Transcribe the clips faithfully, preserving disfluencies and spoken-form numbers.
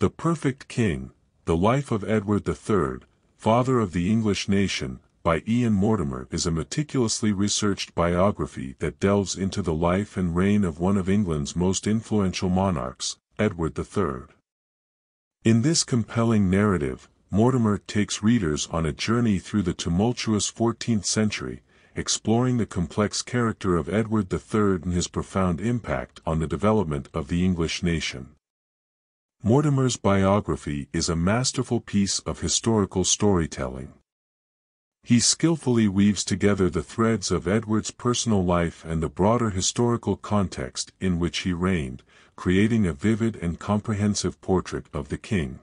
The Perfect King, The Life of Edward the Third, Father of the English Nation, by Ian Mortimer is a meticulously researched biography that delves into the life and reign of one of England's most influential monarchs, Edward the Third. In this compelling narrative, Mortimer takes readers on a journey through the tumultuous fourteenth century, exploring the complex character of Edward the Third and his profound impact on the development of the English nation. Mortimer's biography is a masterful piece of historical storytelling. He skillfully weaves together the threads of Edward's personal life and the broader historical context in which he reigned, creating a vivid and comprehensive portrait of the king.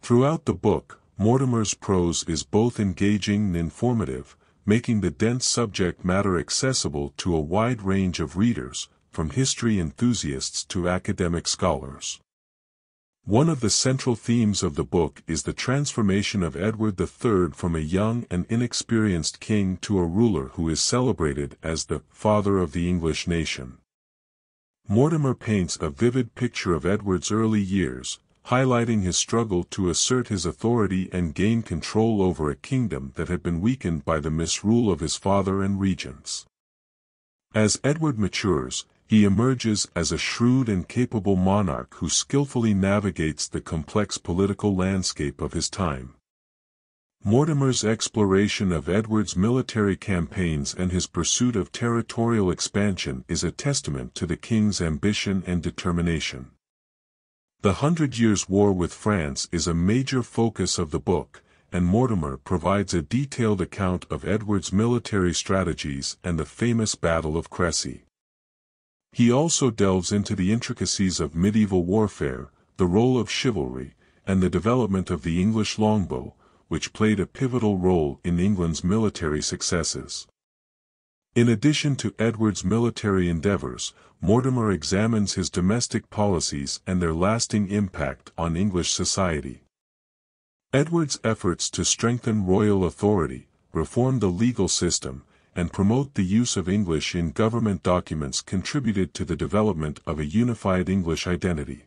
Throughout the book, Mortimer's prose is both engaging and informative, making the dense subject matter accessible to a wide range of readers, from history enthusiasts to academic scholars. One of the central themes of the book is the transformation of Edward the Third from a young and inexperienced king to a ruler who is celebrated as the father of the English nation. Mortimer paints a vivid picture of Edward's early years, highlighting his struggle to assert his authority and gain control over a kingdom that had been weakened by the misrule of his father and regents. As Edward matures, he emerges as a shrewd and capable monarch who skillfully navigates the complex political landscape of his time. Mortimer's exploration of Edward's military campaigns and his pursuit of territorial expansion is a testament to the king's ambition and determination. The Hundred Years' War with France is a major focus of the book, and Mortimer provides a detailed account of Edward's military strategies and the famous Battle of Crécy. He also delves into the intricacies of medieval warfare, the role of chivalry, and the development of the English longbow, which played a pivotal role in England's military successes. In addition to Edward's military endeavors, Mortimer examines his domestic policies and their lasting impact on English society. Edward's efforts to strengthen royal authority, reform the legal system, and promote the use of English in government documents contributed to the development of a unified English identity.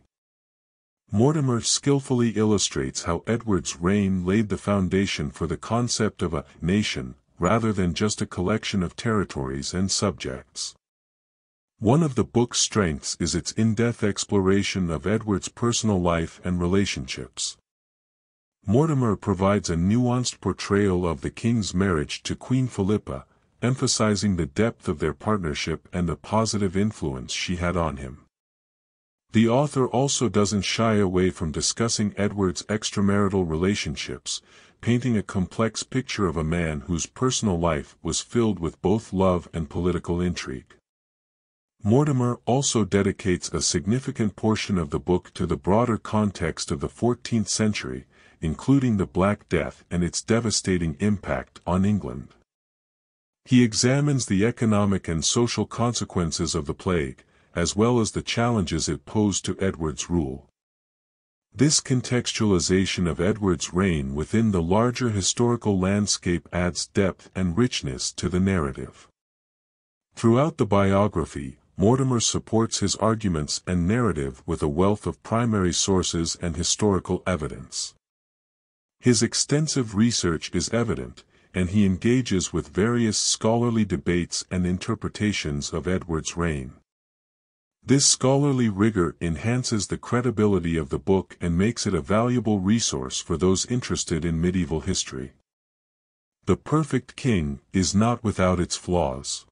Mortimer skillfully illustrates how Edward's reign laid the foundation for the concept of a nation, rather than just a collection of territories and subjects. One of the book's strengths is its in-depth exploration of Edward's personal life and relationships. Mortimer provides a nuanced portrayal of the king's marriage to Queen Philippa, emphasizing the depth of their partnership and the positive influence she had on him. The author also doesn't shy away from discussing Edward's extramarital relationships, painting a complex picture of a man whose personal life was filled with both love and political intrigue. Mortimer also dedicates a significant portion of the book to the broader context of the fourteenth century, including the Black Death and its devastating impact on England. He examines the economic and social consequences of the plague, as well as the challenges it posed to Edward's rule. This contextualization of Edward's reign within the larger historical landscape adds depth and richness to the narrative. Throughout the biography, Mortimer supports his arguments and narrative with a wealth of primary sources and historical evidence. His extensive research is evident, and he engages with various scholarly debates and interpretations of Edward's reign. This scholarly rigor enhances the credibility of the book and makes it a valuable resource for those interested in medieval history. The Perfect King is not without its flaws.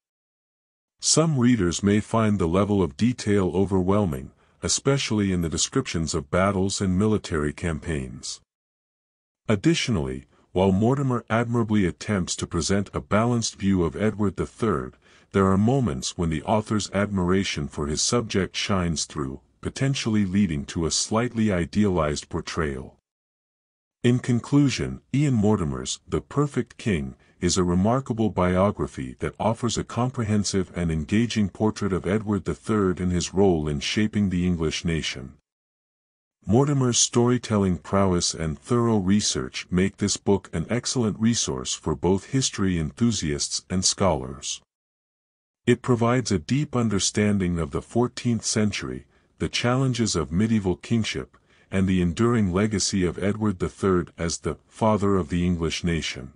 Some readers may find the level of detail overwhelming, especially in the descriptions of battles and military campaigns. Additionally, while Mortimer admirably attempts to present a balanced view of Edward the Third, there are moments when the author's admiration for his subject shines through, potentially leading to a slightly idealized portrayal. In conclusion, Ian Mortimer's The Perfect King is a remarkable biography that offers a comprehensive and engaging portrait of Edward the Third and his role in shaping the English nation. Mortimer's storytelling prowess and thorough research make this book an excellent resource for both history enthusiasts and scholars. It provides a deep understanding of the fourteenth century, the challenges of medieval kingship, and the enduring legacy of Edward the Third as the father of the English nation.